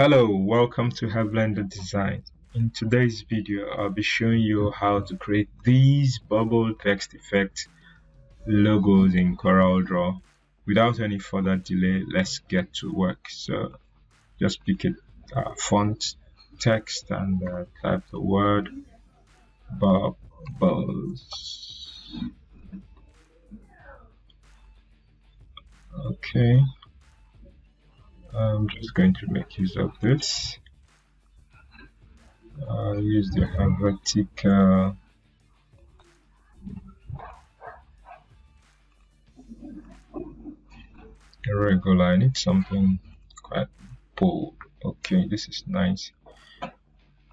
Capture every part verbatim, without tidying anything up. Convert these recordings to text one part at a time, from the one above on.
Hello, welcome to Hevlendordesigns. In today's video, I'll be showing you how to create these bubble text effect logos in CorelDRAW. Without any further delay, let's get to work. So just pick a uh, font text and uh, type the word bubbles. Okay. I'm just going to make use of this. I'll use the Helvetica regular. I need something quite bold. Okay, this is nice.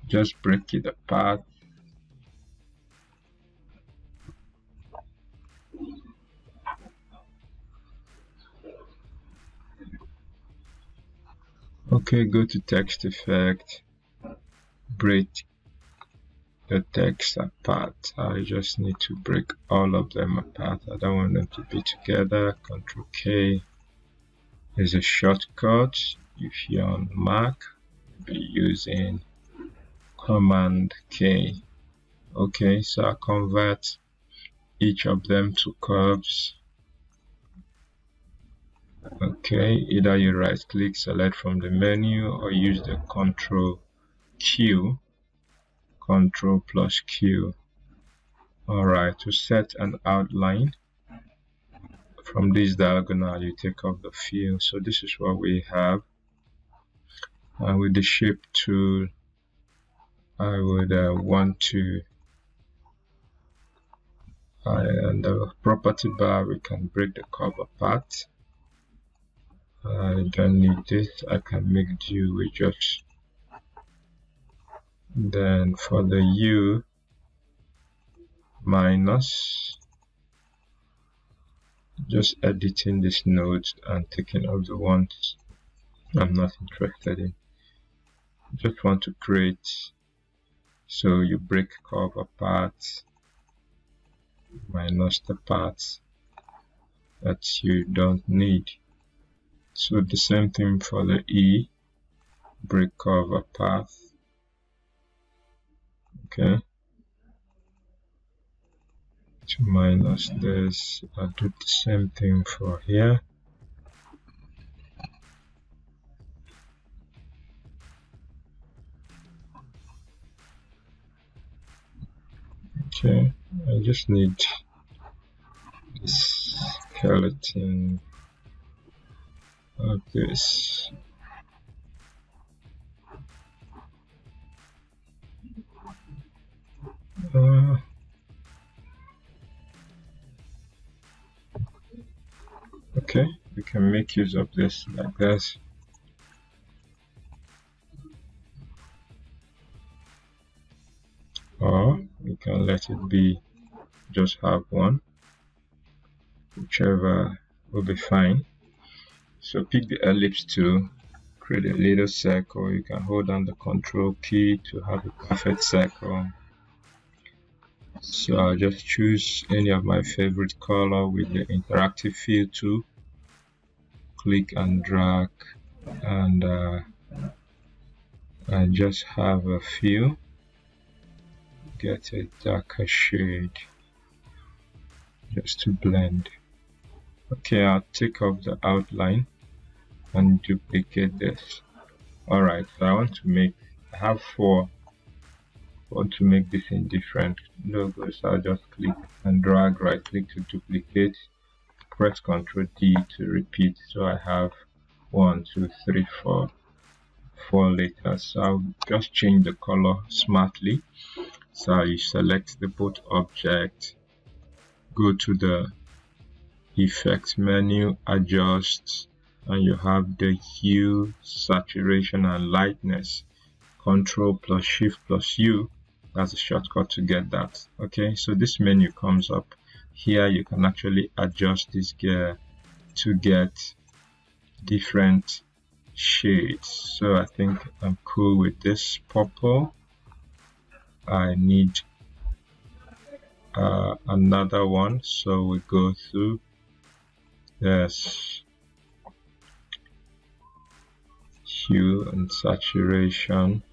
Just break it apart. Okay, go to text effect, break the text apart. I just need to break all of them apart. I don't want them to be together. Control K is a shortcut. If you're on Mac, you'll be using Command K. Okay, so I convert each of them to curves. Okay, either you right click, select from the menu, or use the Control Q, Control plus Q. Alright, to set an outline from this diagonal, you take off the fill. So this is what we have. And with the shape tool, I would uh, want to, uh, and the property bar, we can break the curve apart. I don't need this. I can make do with just. Then for the U, minus, just editing this node and taking out the ones I'm not interested in. Just want to create, so you break curve apart, minus the parts that you don't need. So the same thing for the E, break curve apart. Okay. To minus this, I'll do the same thing for here. Okay, I just need this skeleton. Okay. Uh, okay, we can make use of this like this. Or we can let it be, just have one. Whichever will be fine. So pick the ellipse tool, create a little circle. You can hold down the Control key to have a perfect circle. So I'll just choose any of my favorite color with the interactive fill tool. Click and drag, and uh, I just have a fill. Get a darker shade just to blend. Okay, I'll take off the outline and duplicate this. Alright, so I want to make, I have four, I want to make this in different logos. I'll just click and drag, right click to duplicate, press Ctrl D to repeat. So I have one, two, three, four, four letters. So I'll just change the color smartly. So you select the both object, go to the effect menu, adjust, and you have the hue, saturation, and lightness. Control plus shift plus U, that's a shortcut to get that. Okay, so this menu comes up here. You can actually adjust this gear to get different shades. So I think I'm cool with this purple. I need uh, another one, so we go through. Yes, hue and saturation.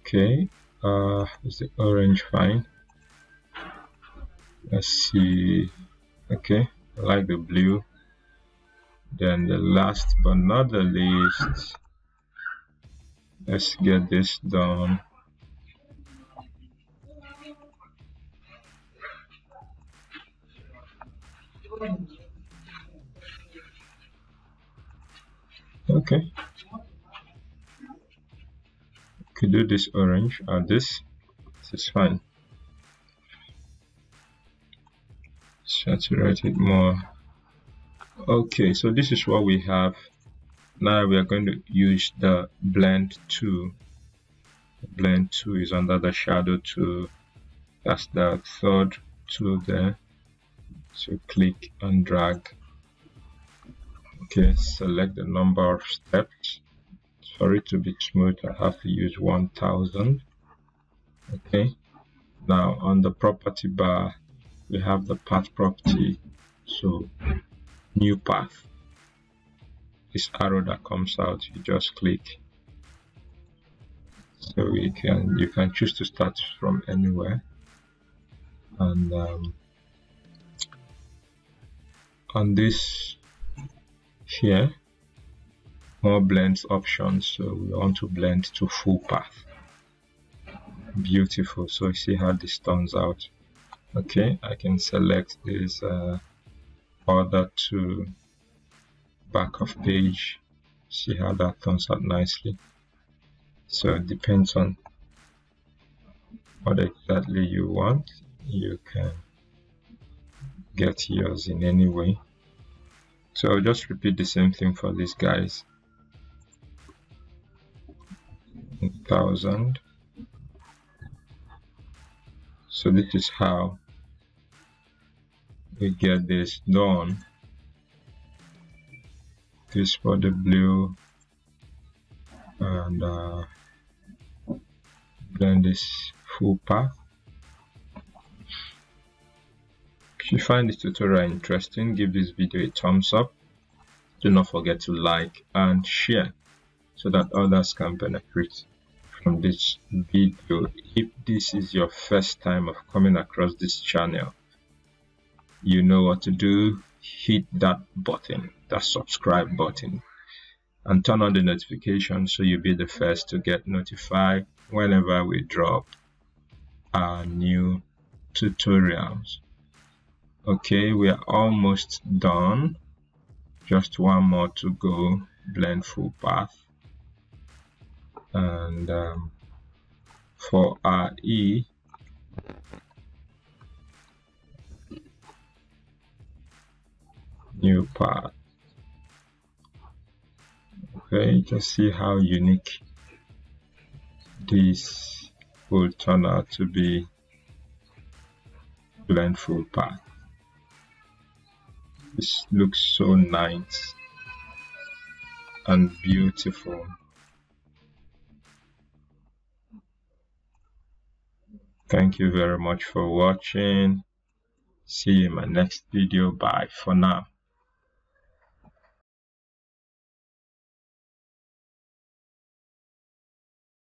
Okay, uh, is the orange fine? Let's see. Okay, I like the blue. Then the last but not the least, let's get this done. Okay, we could do this orange and this. This is fine. Saturate it more. Okay, so this is what we have. Now we are going to use the blend tool. Blend tool is under the shadow tool. That's the third tool there. So click and drag. Okay, select the number of steps. For it to be smooth, I have to use one thousand. Okay, now on the property bar, we have the path property. So new path, this arrow that comes out, you just click. So we can, you can choose to start from anywhere. And um, on this here, more blends options, so we want to blend to full path. Beautiful. So you see how this turns out. Okay, I can select this uh, order to back of page. See how that turns out nicely. So it depends on what exactly you want. You can get yours in any way. So I'll just repeat the same thing for these guys. Thousand. So this is how we get this done. This for the blue, and uh, blend this full path. If you find this tutorial interesting, give this video a thumbs up. Do not forget to like and share so that others can benefit from this video. If this is your first time of coming across this channel, you know what to do. Hit that button, that subscribe button, and turn on the notification so you'll be the first to get notified whenever we drop our new tutorials. Okay, we are almost done. Just one more to go. Blend full path. And um, for our E, new path. Okay, just see how unique this will turn out to be. Blend full path. This looks so nice and beautiful. Thank you very much for watching. See you in my next video. Bye for now.